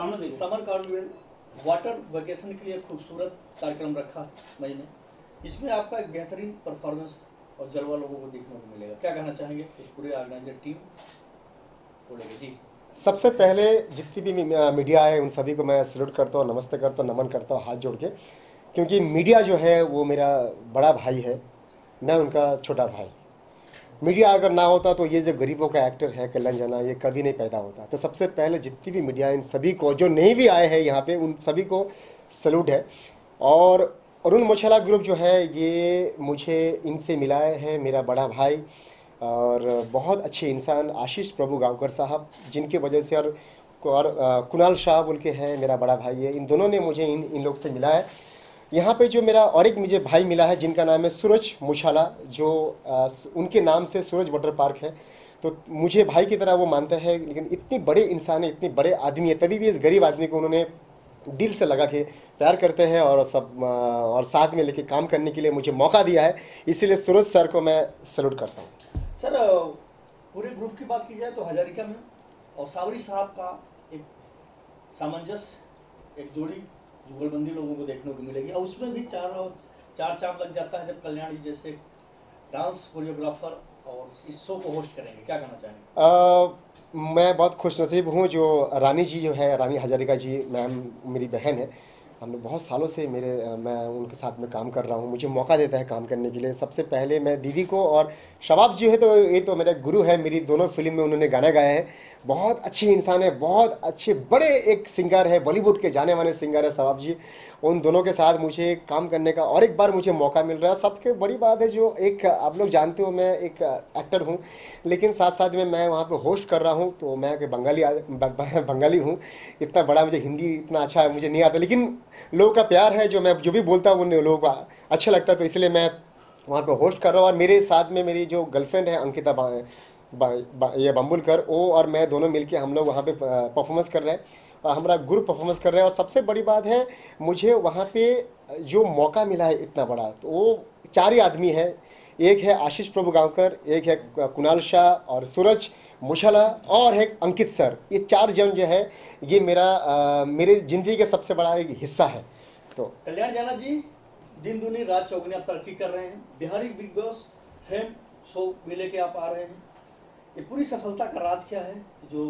सामने summer carnival water vacation के लिए खूबसूरत कार्यक्रम रखा मई में। इसमें आपका एक बेहतरीन परफॉर्मेंस और जलवा लोगों को देखने को मिलेगा। क्या कहना चाहेंगे इस पूरे ऑर्गेनाइजर टीम को लेकर? जी, सबसे पहले जितनी भी मीडिया है उन सभी को मैं सैल्यूट करता हूँ, नमस्ते करता हूँ, नमन करता हूँ हाथ जोड़ के, क्योंकि मीडिया जो है वो मेरा बड़ा भाई है, मैं उनका छोटा भाई। मीडिया अगर ना होता तो ये जो गरीबों का एक्टर है कल्याण जाना, ये कभी नहीं पैदा होता। तो सबसे पहले जितनी भी मीडिया, इन सभी को, जो नहीं भी आए हैं यहाँ पे, उन सभी को सैल्यूट है। और अरुण मुछाला ग्रुप जो है ये मुझे इनसे मिलाए हैं, मेरा बड़ा भाई और बहुत अच्छे इंसान आशीष प्रभु गावकर साहब, जिनके वजह से और कुणाल शाह बोल के हैं, मेरा बड़ा भाई है। इन दोनों ने मुझे इन लोग से मिला है। यहाँ पे जो मेरा और एक मुझे भाई मिला है जिनका नाम है सूरज मुछाला, जो उनके नाम से सूरज वाटर पार्क है, तो मुझे भाई की तरह वो मानते हैं। लेकिन इतने बड़े इंसान है, इतने बड़े आदमी है, तभी भी इस गरीब आदमी को उन्होंने दिल से लगा के प्यार करते हैं और सब और साथ में लेके काम करने के लिए मुझे मौका दिया है, इसीलिए सूरज सर को मैं सैल्यूट करता हूँ। सर, पूरे ग्रुप की बात की जाए तो हजारिका में और सावरी साहब का एक सामंजस्य, एक जोड़ी जुगलबंदी लोगों को देखने को मिलेगी। और उसमें भी चार चांद लग जाता है जब कल्याणी जैसे डांस कोरियोग्राफर और इस शो को होस्ट करेंगे। क्या कहना चाहेंगे? मैं बहुत खुशनसीब हूँ जो रानी जी जो है, रानी हजारिका जी मैम मेरी बहन है, हम लोग बहुत सालों से मैं उनके साथ में काम कर रहा हूँ, मुझे मौका देता है काम करने के लिए। सबसे पहले मैं दीदी को, और शबाब जी है तो ये तो मेरा गुरु है, मेरी दोनों फिल्म में उन्होंने गाना गाया है। बहुत अच्छे इंसान है, बहुत अच्छे बड़े एक सिंगर है, बॉलीवुड के जाने माने सिंगर है शबाब जी। उन दोनों के साथ मुझे काम करने का और एक बार मुझे मौका मिल रहा है। सबसे बड़ी बात है जो एक आप लोग जानते हो, मैं एक एक्टर हूँ लेकिन साथ साथ में मैं वहाँ पर होस्ट कर रहा हूँ, तो मैं कि बंगाली हूँ, इतना बड़ा मुझे हिंदी इतना अच्छा मुझे नहीं आता, लेकिन लोगों का प्यार है, जो मैं जो भी बोलता हूँ उन लोगों को अच्छा लगता है, तो इसलिए मैं वहाँ पे होस्ट कर रहा हूँ। और मेरे साथ में मेरी जो गर्लफ्रेंड है अंकिता बम्बुलकर, वो और मैं दोनों मिलके हम लोग वहाँ पे परफॉर्मेंस कर रहे हैं और हमारा ग्रुप परफॉर्मेंस कर रहे हैं। और सबसे बड़ी बात है मुझे वहाँ पर जो मौका मिला है इतना बड़ा, तो वो चार ही आदमी है, एक है आशीष प्रभु गावकर, एक है कुणाल शाह और सूरज मुछाला और एक अंकित सर। ये चार जन जो है ये मेरे जिंदगी का सबसे बड़ा एक हिस्सा है। तो कल्याण जाना जी दिन दुनी रात चौगुनी आप तरक्की कर रहे हैं, Bihari big boss fame show में लेके आप आ रहे हैं, ये पूरी सफलता का राज क्या है जो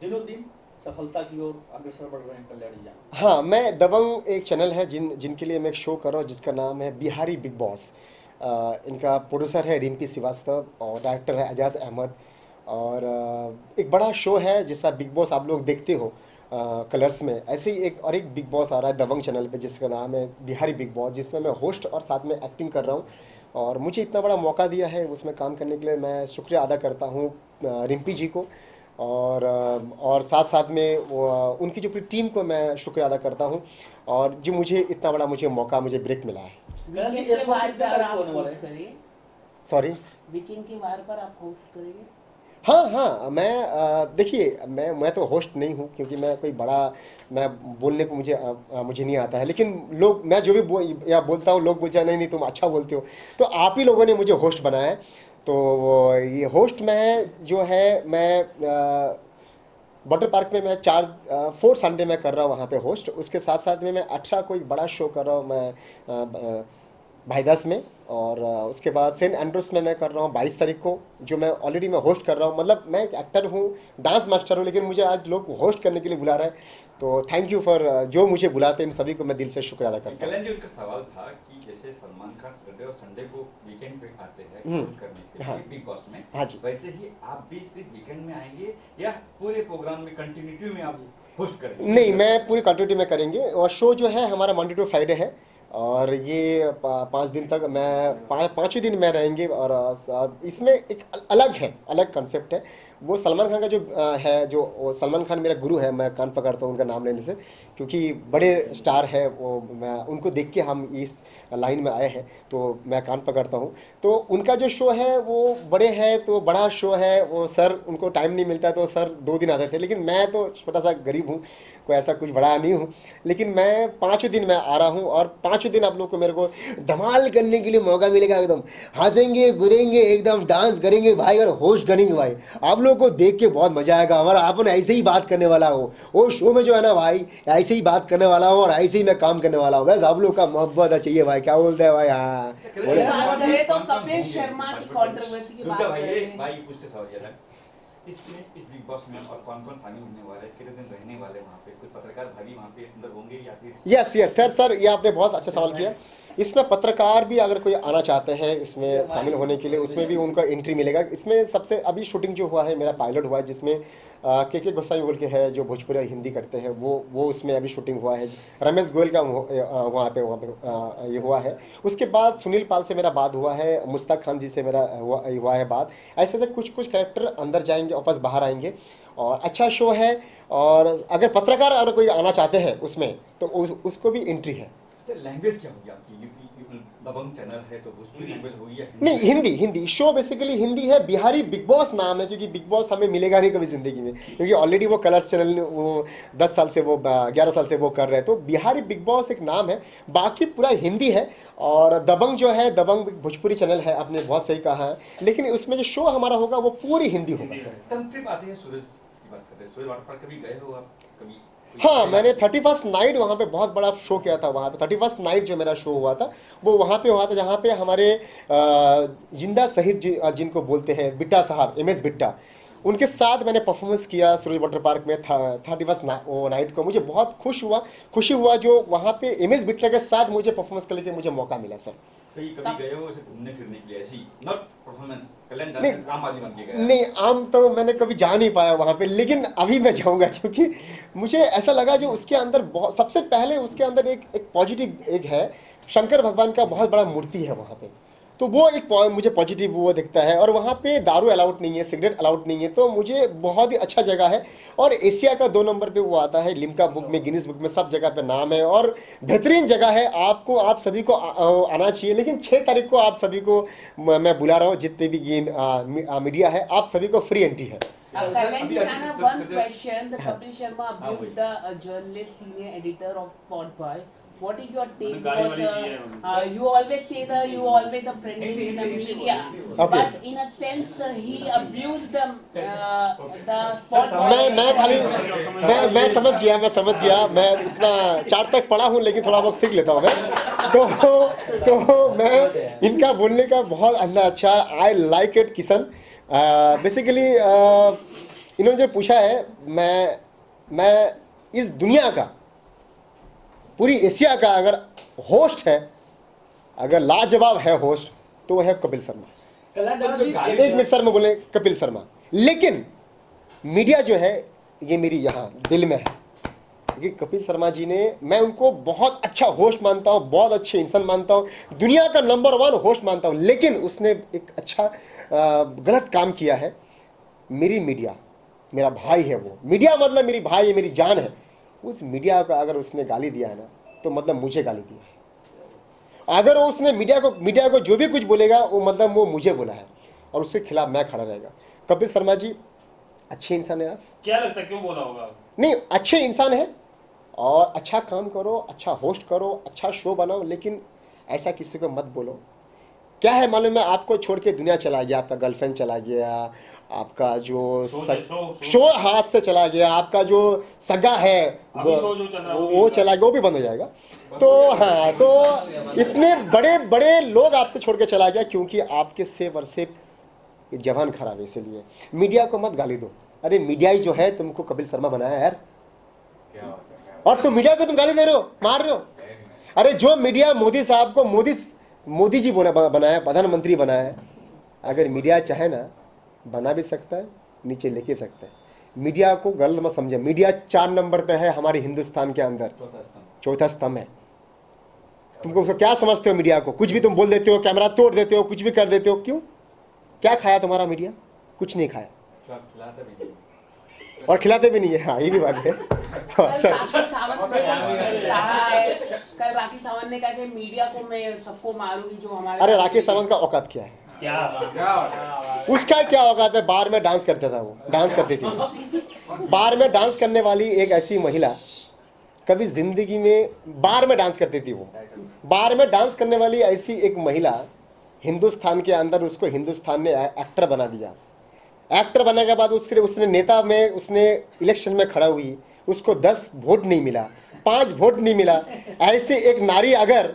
दिनों दिन सफलता की ओर अग्रसर बढ़ रहे हैं कल्याणी जाना? हाँ, मैं दबंग एक चैनल है जिनके लिए मैं एक शो कर रहा हूँ जिसका नाम है बिहारी बिग बॉस। इनका प्रोड्यूसर है रिम्पी श्रीवास्तव और डायरेक्टर है एजाज अहमद, और एक बड़ा शो है जैसा बिग बॉस आप लोग देखते हो कलर्स में, ऐसे ही एक और एक बिग बॉस आ रहा है दबंग चैनल पे जिसका नाम है बिहारी बिग बॉस, जिसमें मैं होस्ट और साथ में एक्टिंग कर रहा हूँ। और मुझे इतना बड़ा मौका दिया है उसमें काम करने के लिए मैं शुक्रिया अदा करता हूँ रिम्पी जी को, और साथ साथ में उनकी जो पूरी टीम को मैं शुक्रिया अदा करता हूँ, और जो मुझे इतना बड़ा मुझे ब्रेक मिला है। सॉरी, वीकेंड के वार पर आप होस्ट करेंगे? हाँ, मैं देखिए मैं तो होस्ट नहीं हूँ क्योंकि मैं कोई बड़ा मैं बोलने को मुझे नहीं आता है, लेकिन लोग मैं जो भी बोलता हूँ लोग बोलते हैं नहीं तुम अच्छा बोलते हो, तो आप ही लोगों ने मुझे होस्ट बनाया है। तो ये होस्ट मैं जो है मैं वाटर पार्क में मैं 4 संडे में कर रहा हूँ वहाँ पे होस्ट, उसके साथ साथ में मैं 18 को एक बड़ा शो कर रहा हूँ मैं भाईदास में, और उसके बाद सेंट एंड्रूस में मैं कर रहा हूँ 22 तारीख को, जो मैं ऑलरेडी मैं होस्ट कर रहा हूँ। मतलब मैं एक एक्टर हूँ, डांस मास्टर हूँ, लेकिन मुझे आज लोग होस्ट करने के लिए बुला रहे हैं, तो थैंक यू फॉर जो मुझे बुलाते हैं, इन सभी को मैं दिल से शुक्रिया अदा करता हूँ। कल्याण जी, उनका सवाल था कि जैसे सलमान खान सैटरडे और संडे को वीकेंड पे आते हैं होस्ट करने के लिए, हाँ, बिग बॉस में, हाँ जी, वैसे ही आप भी सिर्फ वीकेंड में आएंगे या पूरे प्रोग्राम में कंटिन्यूटी में आप होस्ट करेंगे? नहीं, मैं पूरी कंटिन्यूटी में करेंगे, और शो जो है हमारा मंडे टू फ्राइडे है, और ये 5 दिन तक मैं 5 दिन मैं रहेंगे। और इसमें एक अलग कंसेप्ट है, वो सलमान खान का जो है, जो सलमान खान मेरा गुरु है, मैं कान पकड़ता हूँ उनका नाम लेने से क्योंकि बड़े स्टार है वो, मैं उनको देख के हम इस लाइन में आए हैं, तो मैं कान पकड़ता हूँ। तो उनका जो शो है वो बड़े है, तो बड़ा शो है वो, सर उनको टाइम नहीं मिलता, तो सर 2 दिन आते थे, लेकिन मैं तो छोटा सा गरीब हूँ, कोई ऐसा कुछ बड़ा नहीं हूँ, लेकिन मैं पाँचों दिन मैं आ रहा हूँ और पाँचों दिन आप लोग को मेरे को धमाल करने के लिए मौका मिलेगा। एकदम हंसेंगे गुरेंगे, एकदम डांस करेंगे भाई और होश करेंगे भाई। आप लोग को देख के बहुत मज़ा आएगा। हमारा अपन ऐसे ही बात करने वाला हो वो शो में जो है ना भाई, ऐसे ही बात करने वाला हूँ और ऐसे ही मैं काम करने वाला हूँ। बस आप लोग का मोहब्बत चाहिए भाई। क्या बोलते हैं भाई? हाँ तो कपिल शर्मा की कंट्रोवर्सी की बात भाई पूछते सवाल इस बिग बॉस में और कौन-कौन शामिल होने वाले हैं, कितने दिन रहने वाले हैं वहाँ पे, कोई पत्रकार भाई वहाँ पे अंदर होंगे या फिर? यस सर ये आपने बहुत अच्छा सवाल किया। इसमें पत्रकार भी अगर कोई आना चाहते हैं इसमें शामिल होने के लिए, उसमें भी उनका एंट्री मिलेगा। इसमें सबसे अभी शूटिंग जो हुआ है, मेरा पायलट हुआ है जिसमें के गोसाई बोल के है जो भोजपुरी और हिंदी करते हैं, वो उसमें अभी शूटिंग हुआ है। रमेश गोयल का वहाँ पे ये हुआ है। उसके बाद सुनील पाल से मेरा बात हुआ है, मुश्ताक खान जी से मेरा हुआ है बात। ऐसे ऐसे कुछ कैरेक्टर अंदर जाएंगे, वापस बाहर आएंगे और अच्छा शो है। और अगर पत्रकार अगर कोई आना चाहते हैं उसमें तो उसको भी एंट्री है। लैंग्वेज क्या होगी आपकी? दबंग चैनल है तो भोजपुरी लैंग्वेज होगी या नहीं? हिंदी शो बेसिकली हिंदी है। बिहारी बिग बॉस नाम है क्योंकि बिग बॉस हमें मिलेगा नहीं कभी ज़िंदगी में, क्योंकि ऑलरेडी वो कलर्स चैनल वो 10 साल से वो 11 साल से वो कर रहे हैं। तो बिहारी बिग बॉस एक नाम है, बाकी पूरा हिंदी है। और दबंग जो है, दबंग भोजपुरी चैनल है, आपने बहुत सही कहा है, लेकिन उसमें जो शो हमारा होगा वो पूरी हिंदी होगा। सूरज की बात करते हैं, सूरज वाटर पार्क कभी गए हो आप? कभी? हाँ, मैंने 31st नाइट वहाँ पे बहुत बड़ा शो किया था। वहाँ पे 31st नाइट जो मेरा शो हुआ था वो वहाँ पे हुआ था जहाँ पे हमारे जिंदा शहीद जिनको बोलते हैं बिट्टा साहब, MS बिट्टा, उनके साथ मैंने परफॉर्मेंस किया सूरज वाटर पार्क में 31st नाइट को। मुझे बहुत खुशी हुआ जो वहाँ पे MS बिट्टा के साथ मुझे परफॉर्मेंस करने के मुझे मौका मिला। सर कभी गए हो घूमने फिरने के लिए ऐसी नॉट परफॉर्मेंस? नहीं, आम तो मैंने कभी जा नहीं पाया वहाँ पे, लेकिन अभी मैं जाऊँगा क्योंकि मुझे ऐसा लगा जो उसके अंदर बहुत, सबसे पहले उसके अंदर एक पॉजिटिव एक है, शंकर भगवान का बहुत बड़ा मूर्ति है वहाँ पे, तो वो एक मुझे पॉजिटिव वो दिखता है। और वहाँ पे दारू अलाउड नहीं है, सिगरेट अलाउड नहीं है, तो मुझे बहुत ही अच्छा जगह है। और एशिया का 2 नंबर पे वो आता है लिम्का बुक में, गिनीज बुक में, सब जगह पे नाम है और बेहतरीन जगह है। आपको, आप सभी को आना चाहिए। लेकिन 6 तारीख को आप सभी को मैं बुला रहा हूँ, जितने भी मीडिया है आप सभी को फ्री एंट्री है। What is your take? Because you always say that you always a friendly in the media, but in a sense he abused the spot. मैं समझ गया। मैं इतना 4 तक पढ़ा हूँ लेकिन थोड़ा बहुत सीख लेता हूँ मैं। तो मैं इनका बोलने का बहुत अच्छा। I like it, Kishan. Basically इन्होंने जो पूछा है, मैं इस दुनिया का, पूरी एशिया का अगर होस्ट है, अगर लाजवाब है होस्ट, तो वह है कपिल शर्मा। एक मिनट सर, मैं बोले कपिल शर्मा। लेकिन मीडिया जो है ये मेरी यहाँ दिल में है, क्योंकि कपिल शर्मा जी ने, मैं उनको बहुत अच्छा होस्ट मानता हूँ, बहुत अच्छे इंसान मानता हूँ, दुनिया का नंबर 1 होस्ट मानता हूँ, लेकिन उसने एक अच्छा गलत काम किया है। मेरी मीडिया मेरा भाई है, वो मीडिया मतलब मेरी भाई है, मेरी जान है। उस मीडिया को अगर उसने गाली दिया है ना, तो मतलब मुझे गाली दी है। अगर उसने मीडिया को जो भी कुछ बोलेगा वो मतलब वो मुझे बोला है और उसके खिलाफ मैं खड़ा रहेगा। कपिल शर्मा जी अच्छे इंसान है। आप क्या लगता है क्यों बोला होगा? नहीं, अच्छे इंसान है और अच्छा काम करो, अच्छा होस्ट करो, अच्छा शो बनाओ, लेकिन ऐसा किसी को मत बोलो। क्या है मालूम है, आपको छोड़ के दुनिया चला गया, आपका गर्लफ्रेंड चला गया, आपका जो शो हाथ से चला गया, आपका जो सगा है वो चला गया, वो भी बंद हो जाएगा। तो हाँ, तो इतने बड़े बड़े लोग आपसे छोड़ के चला गया क्योंकि आपके सेब और सेब जवान खराब है। इसीलिए मीडिया को मत गाली दो। अरे मीडिया ही जो है तुमको कपिल शर्मा बनाया यार, और तुम मीडिया को तुम गाली दे रहे हो, मार रहे हो। अरे जो मीडिया मोदी साहब को मोदी जी बनाया, प्रधानमंत्री बनाया, अगर मीडिया चाहे ना बना भी सकता है, नीचे लेके सकता है। मीडिया को गलत मत समझे। मीडिया 4 नंबर पे है हमारे हिंदुस्तान के अंदर, चौथा स्तंभ है। तुमको क्या समझते हो मीडिया को? कुछ भी तुम बोल देते हो, कैमरा तोड़ देते हो, कुछ भी कर देते हो। क्यों? क्या खाया तुम्हारा मीडिया? कुछ नहीं खाया, और खिलाते भी नहीं है। हाँ, ये भी बात है। कल राखी सावंत ने कहा कि मीडिया को मैं सबको मारूंगी जो हमारे। अरे राखी सावंत का औकात क्या है? उसका क्या औकात है? बार में डांस करता था, वो डांस करती थी। बार में डांस करने वाली एक ऐसी महिला कभी जिंदगी में बार में डांस करती थी। वो बार में डांस करने वाली ऐसी एक महिला हिंदुस्तान के अंदर, उसको हिंदुस्तान ने एक्टर बना दिया। एक्टर बनने के बाद उसके उसने नेता में, उसने इलेक्शन में खड़ा हुई, उसको 10 वोट नहीं मिला, 5 वोट नहीं मिला। ऐसे एक नारी अगर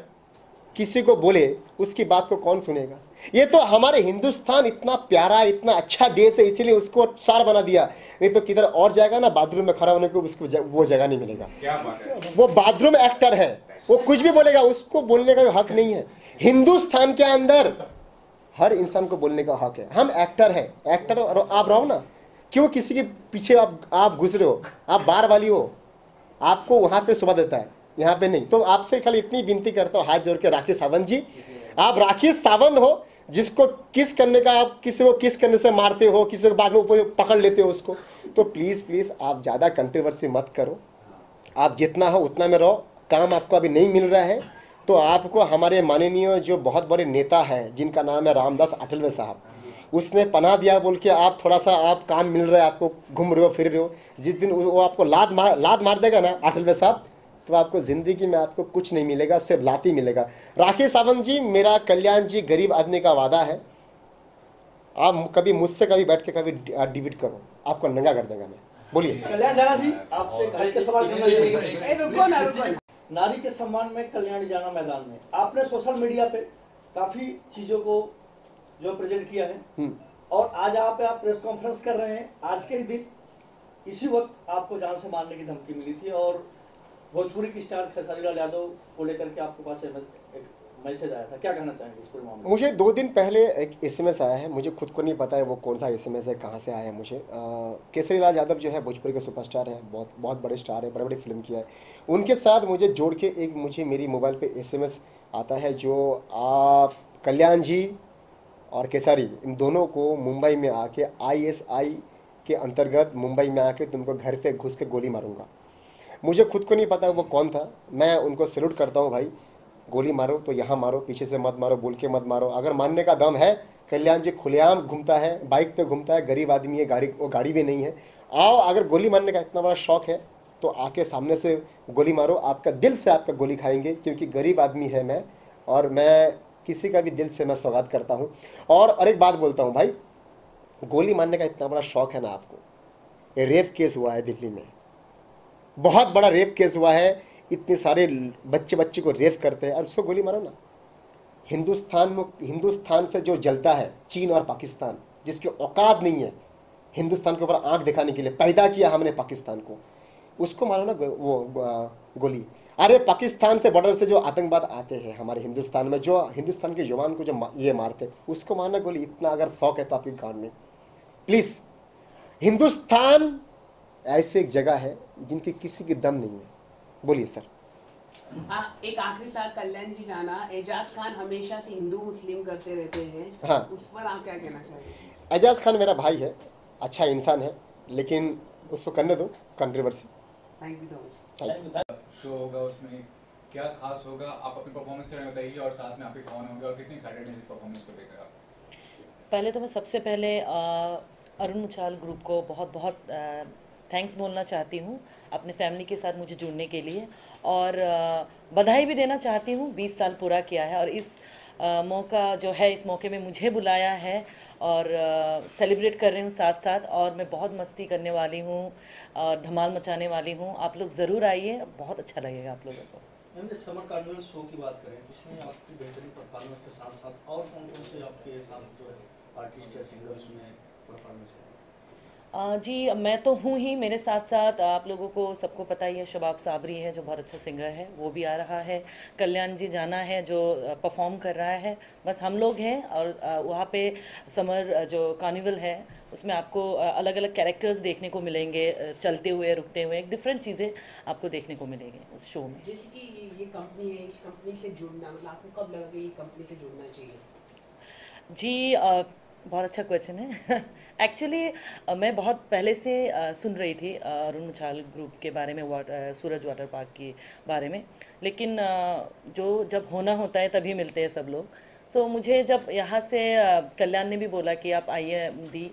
किसी को बोले उसकी बात को कौन सुनेगा। ये तो हमारे हिंदुस्तान इतना प्यारा, इतना अच्छा देश है, इसीलिए उसको स्टार बना दिया। नहीं तो किधर और जाएगा ना, बाथरूम में खड़ा होने को उसको वो जगह नहीं मिलेगा। क्या बात है, वो बाथरूम एक्टर है, वो कुछ भी बोलेगा, उसको बोलने का हक नहीं है। हिंदुस्तान के अंदर हर इंसान को बोलने का हक है। हम एक्टर हैं, एक्टर आप रहो ना, क्यों किसी के पीछे आप घुस रहे हो? आप बार वाली हो, आपको वहाँ पे शोभा देता है, यहाँ पे नहीं। तो आपसे खाली इतनी विनती करता हूँ हाथ जोड़ के, राखी सावंत जी, आप राखी सावंत हो जिसको किस करने का, आप किसी को किस करने से मारते हो, किसी को बाद में पकड़ लेते हो उसको। तो प्लीज़ प्लीज़ आप ज़्यादा कंट्रोवर्सी मत करो, आप जितना हो उतना में रहो। काम आपको अभी नहीं मिल रहा है तो आपको हमारे माननीय जो बहुत बड़े नेता हैं जिनका नाम है रामदास अठावले साहब, उसने पनाह दिया बोल के आप थोड़ा सा आप काम मिल रहा है, आपको घूम रहे हो फिर रहे हो। जिस दिन वो आपको लात मार देगा ना अठावले साहब, तो आपको ज़िंदगी में आपको कुछ नहीं मिलेगा, सिर्फ लात ही मिलेगा। राखी सावंत जी, मेरा कल्याण जी गरीब आदमी का वादा है, आप कभी मुझसे कभी बैठ के कभी डिबेट करो, आपको नंगा कर देगा मैं। बोलिए कल्याण जाना जी, आपसे नारी के सम्मान में कल्याणी जाना मैदान में आपने सोशल मीडिया पे काफी चीजों को जो प्रेजेंट किया है, और आज आप प्रेस कॉन्फ्रेंस कर रहे हैं। आज के ही दिन इसी वक्त आपको जान से मारने की धमकी मिली थी, और भोजपुरी की स्टार केसारी लाल यादव को लेकर के आपके पास एक मैसेज आया था, क्या कहना चाहेंगे इस पूरे मामले में? मुझे 2 दिन पहले एक SMS आया है, मुझे खुद को नहीं पता है वो कौन सा SMS है, कहाँ से आया है मुझे। केसरी लाल यादव जो है भोजपुरी के सुपरस्टार है, बहुत बड़े स्टार है, बड़े बड़ी फिल्म किया है। उनके साथ मुझे जोड़ के एक मुझे मेरी मोबाइल पे SMS आता है, जो आप कल्याण जी और केसारी इन दोनों को मुंबई में आके ISI के अंतर्गत मुंबई में आके तुमको घर पर घुस के गोली मारूँगा। मुझे खुद को नहीं पता वो कौन था। मैं उनको सैल्यूट करता हूँ, भाई गोली मारो तो यहाँ मारो, पीछे से मत मारो, बोल के मत मारो। अगर मानने का दम है, कल्याण जी खुलेआम घूमता है, बाइक पे घूमता है, गरीब आदमी है, गाड़ी वो गाड़ी भी नहीं है। आओ, अगर गोली मारने का इतना बड़ा शौक है तो आके सामने से गोली मारो, आपका दिल से आपका गोली खाएंगे, क्योंकि गरीब आदमी है मैं, और मैं किसी का भी दिल से मैं स्वागत करता हूँ। और एक बात बोलता हूँ भाई, गोली मारने का इतना बड़ा शौक है ना आपको। ये रेप केस हुआ है दिल्ली में, बहुत बड़ा रेप केस हुआ है, इतने सारे बच्चे को रेप करते हैं, और उसको गोली मारो ना। हिंदुस्तान से जो जलता है चीन और पाकिस्तान, जिसकी औकात नहीं है हिंदुस्तान के ऊपर आंख दिखाने के लिए, पैदा किया हमने पाकिस्तान को, उसको मारो ना गोली। अरे पाकिस्तान से बॉर्डर से जो आतंकवाद आते हैं हमारे हिंदुस्तान में, जो हिंदुस्तान के जवान को जो ये मारते, उसको मारना गोली। इतना अगर शौक है तो आपके गाँव में प्लीज़। हिंदुस्तान ऐसी एक जगह है जिनकी किसी की दम नहीं है। बोलिए सर। एक आखिरी साल कल्याण जी जाना, एजाज खान हमेशा से हिंदू मुस्लिम करते रहते हैं, हाँ, उस पर आप क्या कहना चाहेंगे? एजाज खान मेरा भाई है, अच्छा इंसान है, लेकिन उसको करने दो controversy. Thank you so much. Show होगा, उसमें क्या खास होगा, आप अपनी परफॉर्मेंस के बारे में बताइए, और साथ में आपके कौन होंगे, और कितनी एक्साइटेड हैं इस परफॉर्मेंस को लेकर आप? पहले तो मैं सबसे पहले अरुण मुचाल ग्रुप को बहुत बहुत थैंक्स बोलना चाहती हूँ अपने फैमिली के साथ मुझे जुड़ने के लिए, और बधाई भी देना चाहती हूँ। 20 साल पूरा किया है, और इस मौका जो है, इस मौके में मुझे बुलाया है, और सेलिब्रेट कर रही हूँ साथ साथ, और मैं बहुत मस्ती करने वाली हूँ और धमाल मचाने वाली हूँ। आप लोग ज़रूर आइए, बहुत अच्छा लगेगा आप लोगों को। समर कार्निवल शो की बात करें, उसमें आपकी बेहतरीन परफॉर्मेंस के साथ साथ और कौन कौन से आपके साथ जो आर्टिस्ट या सिंगर्स में परफॉर्मेंस है? जी, मैं तो हूँ ही, मेरे साथ साथ आप लोगों को सबको पता ही है, शबाब साबरी है जो बहुत अच्छा सिंगर है, वो भी आ रहा है, कल्याण जी जाना है जो परफॉर्म कर रहा है, बस हम लोग हैं। और वहाँ पे समर जो कार्निवल है उसमें आपको अलग अलग कैरेक्टर्स देखने को मिलेंगे, चलते हुए रुकते हुए डिफरेंट चीज़ें आपको देखने को मिलेंगी उस शो में। जैसे कि ये कंपनी है, इस कंपनी से जुड़ना, मतलब आपको कब लगा कि ये कंपनी से जुड़ना चाहिए? जी, बहुत अच्छा क्वेश्चन है। एक्चुअली मैं बहुत पहले से सुन रही थी अरुण मुचाल ग्रुप के बारे में, सूरज वाटर पार्क के बारे में, लेकिन जो जब होना होता है तभी मिलते हैं सब लोग। सो मुझे जब यहाँ से कल्याण ने भी बोला कि आप आइए दी,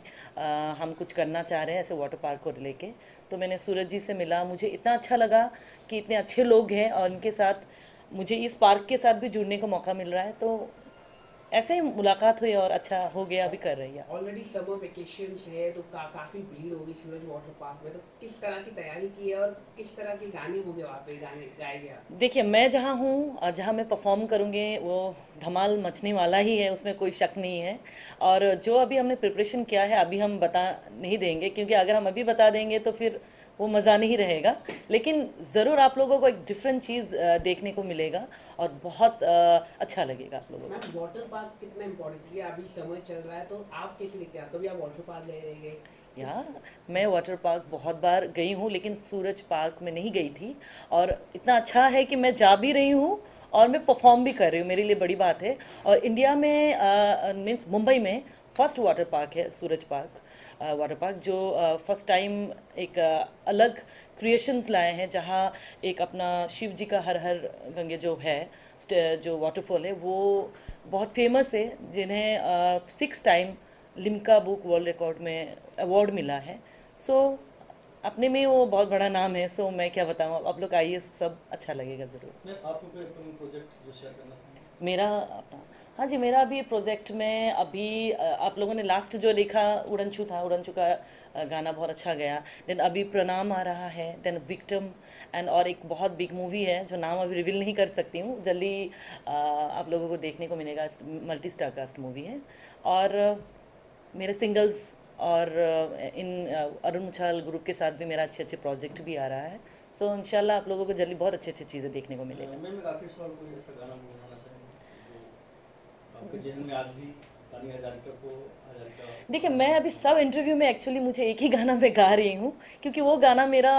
हम कुछ करना चाह रहे हैं ऐसे वाटर पार्क को लेके, तो मैंने सूरज जी से मिला। मुझे इतना अच्छा लगा कि इतने अच्छे लोग हैं और उनके साथ मुझे इस पार्क के साथ भी जुड़ने का मौका मिल रहा है, तो ऐसे ही मुलाकात हुई और अच्छा हो गया। अभी कर रही है ऑलरेडी समर वेकेशन है तो काफी भीड़ होगी सूरज वाटर पार्क में, तो किस तरह की तैयारी की है और किस तरह के गाने होंगे वहाँ पे गाने गाए गए? देखिए मैं जहाँ हूँ और जहाँ मैं परफॉर्म करूँगी वो धमाल मचने वाला ही है, उसमें कोई शक नहीं है। और जो अभी हमने प्रिपरेशन किया है अभी हम बता नहीं देंगे, क्योंकि अगर हम अभी बता देंगे तो फिर वो मज़ा नहीं रहेगा, लेकिन ज़रूर आप लोगों को एक डिफरेंट चीज़ देखने को मिलेगा और बहुत अच्छा लगेगा आप लोगों को। वाटर पार्क कितना इम्पोर्टेंट है, अभी समय चल रहा है, तो आप कैसे लेके आते हो? आप वाटर पार्क ले रहे हैं? यार मैं वाटर पार्क बहुत बार गई हूँ लेकिन सूरज पार्क में नहीं गई थी, और इतना अच्छा है कि मैं जा भी रही हूँ और मैं परफॉर्म भी कर रही हूँ, मेरे लिए बड़ी बात है। और इंडिया में मीन्स मुंबई में फर्स्ट वाटर पार्क है सूरज पार्क वाटर पार्क, जो फर्स्ट टाइम एक अलग क्रिएशंस लाए हैं, जहाँ एक अपना शिव जी का हर हर गंगे जो है जो वाटरफॉल है वो बहुत फेमस है, जिन्हें 6 time Limca book world record में अवार्ड मिला है। सो अपने में वो बहुत बड़ा नाम है, सो मैं क्या बताऊँ, आप लोग आइए, सब अच्छा लगेगा ज़रूर। मैं आपको कोई अपना प्रोजेक्ट जो शेयर करना चाहूँगी, मेरा अपना, हाँ जी, मेरा अभी प्रोजेक्ट में अभी आप लोगों ने लास्ट जो देखा उड़नछू था, उड़नछू का गाना बहुत अच्छा गया। देन अभी प्रणाम आ रहा है, देन विक्टिम, एंड और एक बहुत बिग मूवी है जो नाम अभी रिवील नहीं कर सकती हूँ, जल्दी आप लोगों को देखने को मिलेगा, मल्टी स्टार कास्ट मूवी है। और मेरे सिंगल्स और इन अरुण मुछाल ग्रुप के साथ भी मेरा अच्छे अच्छे प्रोजेक्ट भी आ रहा है, सो इंशाल्लाह आप लोगों को जल्दी बहुत अच्छी अच्छी चीज़ें देखने को मिलेगा। में आज भी रानी हजारिका, देखिए मैं अभी सब इंटरव्यू में एक्चुअली मुझे एक ही गाना पे गा रही हूँ, क्योंकि वो गाना मेरा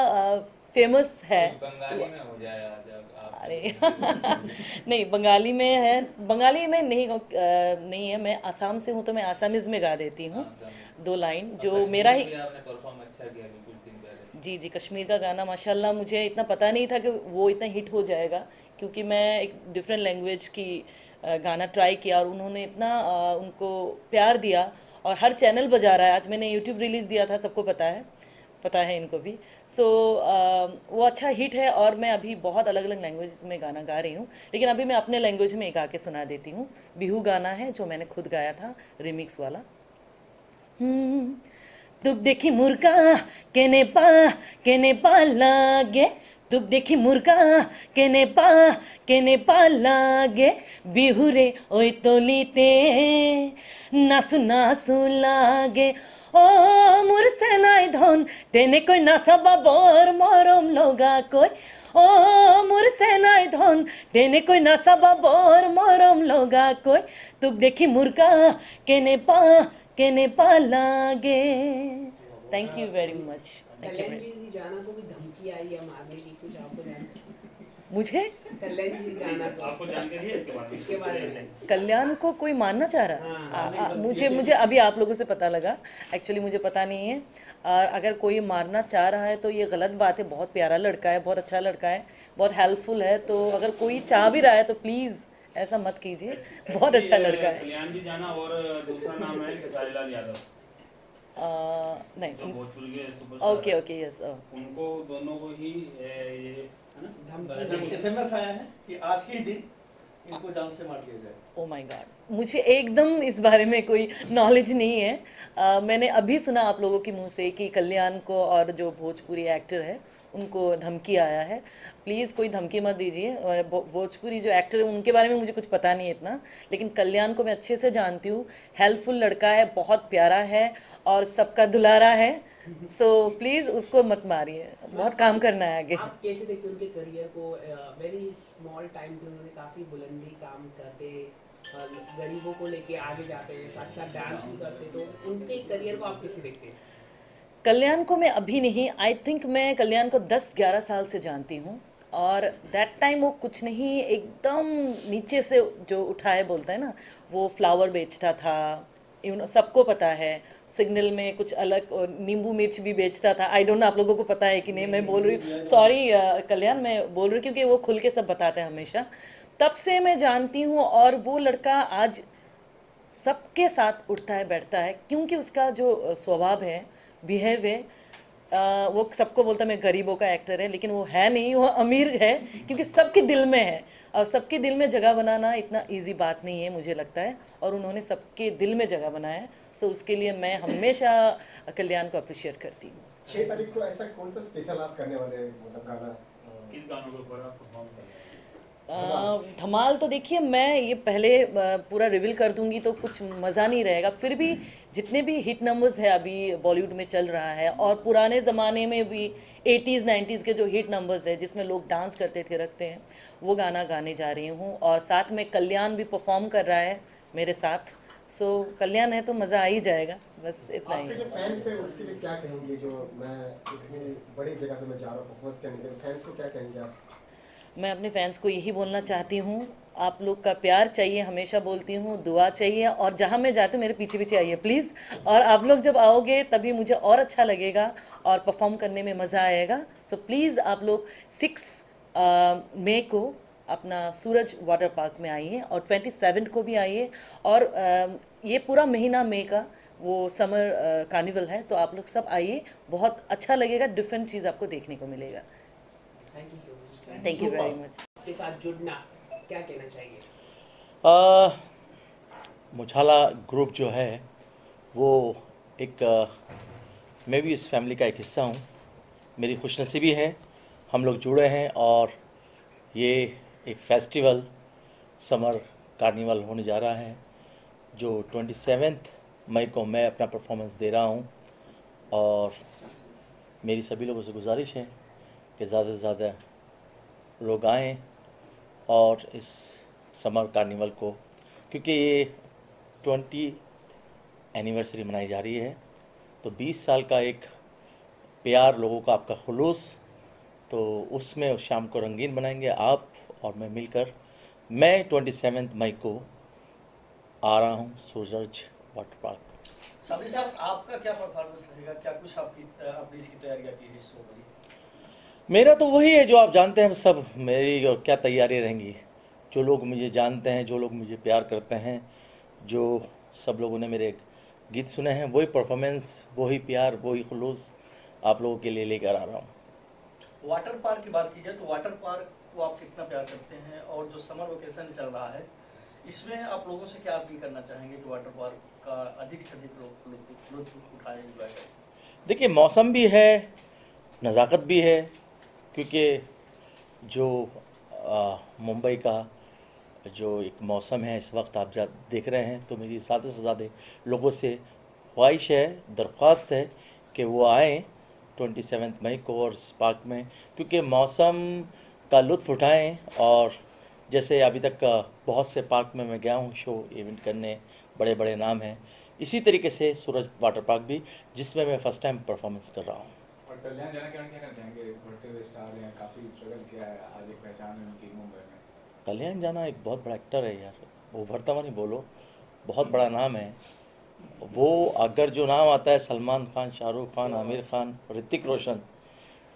फेमस है। बंगाली में हो जाए आप, अरे नहीं बंगाली में है, बंगाली में नहीं है, मैं आसाम से हूँ तो मैं आसामीज में गा देती हूँ 2 लाइन जो मेरा ही। जी जी, कश्मीर का गाना माशाल्लाह मुझे इतना पता नहीं था कि वो इतना हिट हो जाएगा, क्योंकि मैं एक डिफरेंट लैंग्वेज की गाना ट्राई किया और उन्होंने इतना उनको प्यार दिया और हर चैनल बजा रहा है। आज मैंने यूट्यूब रिलीज़ दिया था, सबको पता है इनको भी, सो वो अच्छा हिट है। और मैं अभी बहुत अलग अलग लैंग्वेज में गाना गा रही हूँ, लेकिन अभी मैं अपने लैंग्वेज में गा के सुना देती हूँ। बिहू गाना है जो मैंने खुद गाया था, रिमिक्स वाला। तुक देखी मुर्गा केने पा लागे, तुक देखी मुर्गा केने पा लागे, बिहुरे ओई तोलीते नासु नासु लागे, ओ मोर सेनाई धन तेने कोई नासाबा बर मरम लगा कोई, ओ मोर सेनाई धन तेने कोई नासाबा बर मरम लगा कोई, तुक देखी मुर्गा केने पा लागे। Thank you very much. Kalyanji जाना को भी धमकी आई है मारने की, कुछ आपको जानकारी? मुझे कल्याणजी जाना को आपको जानकारी है इसके बारे में? कल्याण को कोई मारना चाह रहा है मुझे अभी आप लोगों से पता लगा, एक्चुअली मुझे पता नहीं है। और अगर कोई मारना चाह रहा है तो ये गलत बात है, बहुत प्यारा लड़का है, बहुत अच्छा लड़का है, बहुत हेल्पफुल है, तो अगर कोई चाह भी रहा है तो प्लीज़ ऐसा मत कीजिए, बहुत अच्छा लड़का है। कल्याणजी जाना और दूसरा नाम है केसारी लाल यादव। नहीं, ओके ओके, यस, उनको दोनों को ही एसएमएस आया है कि आज के दिन इनको जान से मार दिया जाए। ओ माय गॉड, मुझे एकदम इस बारे में कोई नॉलेज नहीं है। मैंने अभी सुना आप लोगों के मुंह से कि कल्याण को और जो भोजपुरी एक्टर है उनको धमकी आया है। प्लीज़ कोई धमकी मत दीजिए, और भोजपुरी जो एक्टर है उनके बारे में मुझे कुछ पता नहीं है इतना, लेकिन कल्याण को मैं अच्छे से जानती हूँ। हेल्पफुल लड़का है, बहुत प्यारा है और सबका दुलारा है, सो प्लीज़ उसको मत मारिए, बहुत काम करना है आगे। आप कैसे देखते हैं उनके करियर को? वेरी स्मॉल टाइम पे उन्होंने काफ़ी बुलंदी काम करते, गरीबों को लेके आगे जाते हैं, साथ साथ डांस भी करते, तो उनके करियर को आप कैसे देखते हैं? कल्याण को मैं अभी नहीं, आई थिंक मैं कल्याण को 10-11 साल से जानती हूँ, और दैट टाइम वो कुछ नहीं, एकदम नीचे से जो उठाए बोलता है ना, वो फ्लावर बेचता था, इवन सबको पता है, सिग्नल में कुछ अलग नींबू मिर्च भी बेचता था। आई डोंट नो आप लोगों को पता है कि नहीं, मैं बोल रही हूँ, सॉरी कल्याण, मैं बोल रही हूँ क्योंकि वो खुल के सब बताते हैं हमेशा। तब से मैं जानती हूँ, और वो लड़का आज सबके साथ उठता है बैठता है, क्योंकि उसका जो स्वभाव है, बिहेव है, वो सबको बोलता है मैं गरीबों का एक्टर है, लेकिन वो है नहीं, वो अमीर है, क्योंकि सबके दिल में है। और सबके दिल में जगह बनाना इतना इजी बात नहीं है मुझे लगता है, और उन्होंने सबके दिल में जगह बनाया है। सो उसके लिए मैं हमेशा कल्याण को अप्रिशिएट करती हूँ। 6 तारीख को ऐसा कौन सा स्पेशल आप करने वाले हैं, मतलब गाना, किस गानों के ऊपर आप परफॉर्म करेंगे? धमाल तो देखिए, मैं ये पहले पूरा रिवील कर दूंगी तो कुछ मज़ा नहीं रहेगा। फिर भी जितने भी हिट नंबर्स है अभी बॉलीवुड में चल रहा है, और पुराने ज़माने में भी 80s 90s के जो हिट नंबर्स है जिसमें लोग डांस करते थे रखते हैं, वो गाना गाने जा रही हूँ। और साथ में कल्याण भी परफॉर्म कर रहा है मेरे साथ, सो कल्याण है तो मज़ा आ ही जाएगा। बस इतना ही। आपके जो फैंस है उसके लिए क्या कहेंगे, जो मैं इतनी बड़ी जगह पर मैं जा रहा हूँ परफॉर्मेंस करने के, फैंस को क्या कहेंगे आप? मैं अपने फैंस को यही बोलना चाहती हूँ, आप लोग का प्यार चाहिए, हमेशा बोलती हूँ, दुआ चाहिए, और जहाँ मैं जाती हूँ मेरे पीछे पीछे आइए प्लीज़। और आप लोग जब आओगे तभी मुझे और अच्छा लगेगा और परफॉर्म करने में मज़ा आएगा। सो प्लीज़ आप लोग 6 मई को अपना सूरज वाटर पार्क में आइए, और 27 को भी आइए, और ये पूरा महीना मई का वो समर कार्निवल है, तो आप लोग सब आइए, बहुत अच्छा लगेगा, डिफरेंट चीज़ आपको देखने को मिलेगा। Thank you very much. आपके साथ जुड़ना क्या कहना चाहिए? मुछाला ग्रुप जो है वो एक, मैं भी इस फैमिली का एक हिस्सा हूँ, मेरी खुशनसीबी है हम लोग जुड़े हैं, और ये एक फेस्टिवल समर कार्निवल होने जा रहा है, जो 27 मई को मैं अपना परफॉर्मेंस दे रहा हूँ। और मेरी सभी लोगों से गुजारिश है कि ज़्यादा से ज़्यादा लोग आएँ और इस समर कार्निवल को, क्योंकि ये 20वीं एनिवर्सरी मनाई जा रही है, तो 20 साल का एक प्यार लोगों का, आपका खुलूस, तो उसमें उस शाम को रंगीन बनाएंगे आप और मैं मिलकर। मैं 27 मई को आ रहा हूँ सूरज वाटर पार्क। सबरी साहब, आपका क्या परफॉर्मेंस रहेगा, क्या कुछ आपने इसकी तैयारियाँ की है इस शो में? मेरा तो वही है जो आप जानते हैं सब, मेरी और क्या तैयारी रहेंगी। जो लोग मुझे जानते हैं, जो लोग मुझे प्यार करते हैं, जो सब लोगों ने मेरे गीत सुने हैं, वही परफॉर्मेंस, वही प्यार, वही खुलूस आप लोगों के लिए लेकर आ रहा हूँ। वाटर पार्क की बात की जाए तो वाटर पार्क को आप कितना प्यार करते हैं, और जो समर वेकेशन चल रहा है इसमें आप लोगों से क्या अपील करना चाहेंगे कि वाटर पार्क का अधिक से अधिक लोग लुत्फ उठाएं, एंजॉय करें? देखिए, मौसम भी है, नज़ाकत भी है, क्योंकि जो मुंबई का जो एक मौसम है इस वक्त आप जा देख रहे हैं, तो मेरी ज़्यादा से ज़्यादा लोगों से ख्वाहिश है, दरख्वास्त है कि वो आएँ 27 मई को और इस पार्क में, क्योंकि मौसम का लुत्फ़ उठाएँ। और जैसे अभी तक बहुत से पार्क में मैं गया हूँ शो इवेंट करने, बड़े बड़े नाम हैं, इसी तरीके से सूरज वाटर पार्क भी, जिसमें मैं फ़र्स्ट टाइम परफॉर्मेंस कर रहा हूँ। कल्याण जाना क्या करना चाहेंगे, बढ़ते हुए स्टार हैं, काफ़ी स्ट्रगल किया है, आज एक पहचान है उनकी मुंबई में। कल्याण जाना एक बहुत बड़ा एक्टर है यार, उभरता हुआ नहीं बोलो, बहुत बड़ा नाम है वो। अगर जो नाम आता है सलमान खान, शाहरुख खान, आमिर खान, ऋतिक रोशन,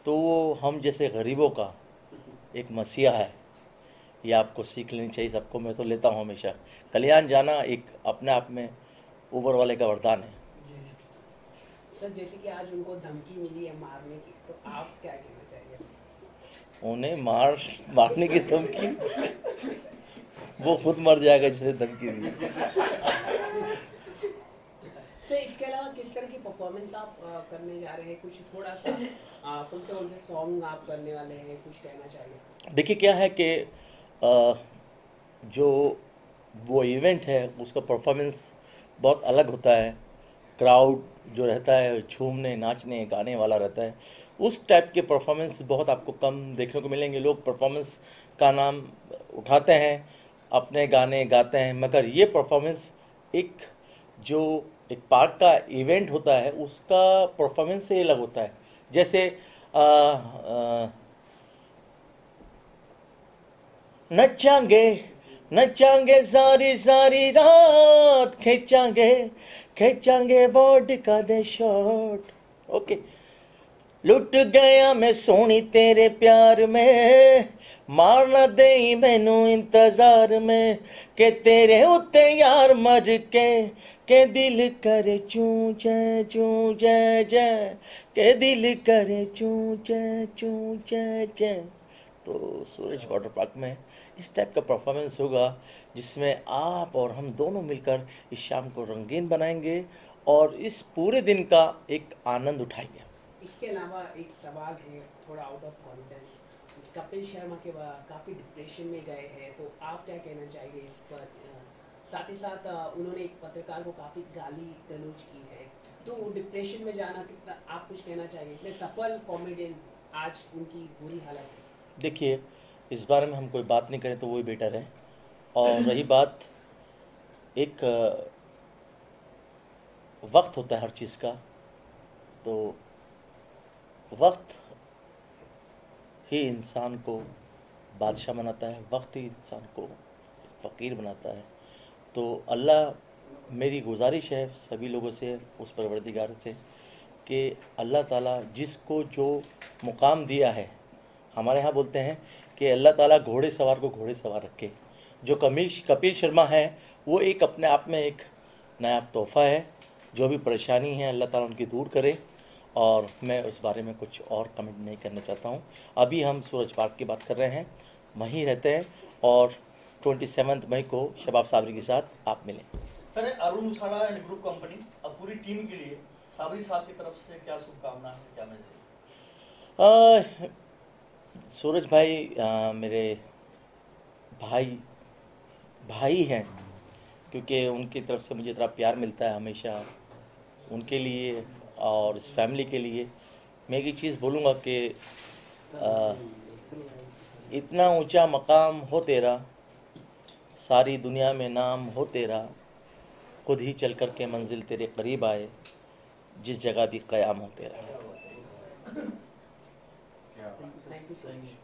तो वो हम जैसे गरीबों का एक मसीहा है, ये आपको सीख लेनी चाहिए सबको। मैं तो लेता हूँ हमेशा, कल्याण जाना एक अपने आप में उबर वाले का वरदान है। सर, जैसे कि आज उनको धमकी मिली है मारने की, तो आप क्या कहना चाहिए? उन्हें मारने की धमकी वो खुद मर जाएगा जिसे धमकी दी। सर, इसके अलावा किस तरह की परफॉर्मेंस आप करने जा रहे हैं? कुछ थोड़ा सा कौन से सॉन्ग आप करने वाले हैं, कुछ कहना चाहिए? देखिए, क्या है कि जो वो इवेंट है उसका परफॉर्मेंस बहुत अलग होता है, क्राउड जो रहता है झूमने नाचने गाने वाला रहता है, उस टाइप के परफॉर्मेंस बहुत आपको कम देखने को मिलेंगे। लोग परफॉर्मेंस का नाम उठाते हैं, अपने गाने गाते हैं, मगर ये परफॉर्मेंस एक जो एक पार्क का इवेंट होता है उसका परफॉर्मेंस से अलग होता है। जैसे नचांगे नचांगे सारी सारी रात, खेचांगे खेचांगे बोर्ड का दे शॉट, ओके। लुट गया मैं सोनी तेरे प्यार में, मार ना दे मैनू इंतजार में, के तेरे उत्ते यार मर के दिल करे चू जय जय, के दिल करे चू जय जय। तो सूरज वाटर पार्क में इस टाइप का परफॉर्मेंस होगा जिसमें आप और हम दोनों मिलकर इस शाम को रंगीन बनाएंगे और इस पूरे दिन का एक आनंद उठाएंगे। इसके अलावा एक सवाल है थोड़ा out of context, Kapil Sharma के बाद काफ़ी डिप्रेशन में गए हैं, तो आप क्या कहना चाहेंगे इस पर? साथ ही साथ उन्होंने एक पत्रकार को काफ़ी गाली गलौज की है, तो डिप्रेशन में जाना कितना, आप कुछ कहना चाहिए? इतने सफल कॉमेडियन आज उनकी बुरी हालत है। देखिए, इस बारे में हम कोई बात नहीं करें तो वही बेटर है। और रही बात, एक वक्त होता है हर चीज़ का, तो वक्त ही इंसान को बादशाह बनाता है, वक्त ही इंसान को फ़कीर बनाता है। तो अल्लाह, मेरी गुजारिश है सभी लोगों से, उस परवरदिगार से, कि अल्लाह ताला जिसको जो मुकाम दिया है, हमारे यहाँ बोलते हैं कि अल्लाह ताला घोड़े सवार को घोड़े सवार रखे। जो कपिल शर्मा है वो एक अपने आप में एक नायाब तोहफ़ा है। जो भी परेशानी है अल्लाह ताला उनकी दूर करे, और मैं उस बारे में कुछ और कमेंट नहीं करना चाहता हूँ। अभी हम सूरज पार्क की बात कर रहे हैं, वहीं रहते हैं, और 27 मई को शबाब साबरी के साथ आप मिलें। Sir, Arun Muchhala and group company और पूरी टीम के लिए साबरी साहब की तरफ से क्या शुभकामनाएं हैं, क्या मैसेज? सूरज भाई मेरे भाई हैं, क्योंकि उनकी तरफ से मुझे इतना प्यार मिलता है हमेशा, उनके लिए और इस फैमिली के लिए। मैं एक चीज़ बोलूँगा कि इतना ऊंचा मकाम हो तेरा, सारी दुनिया में नाम हो तेरा, खुद ही चल कर के मंजिल तेरे करीब आए, जिस जगह भी क़याम हो तेरा।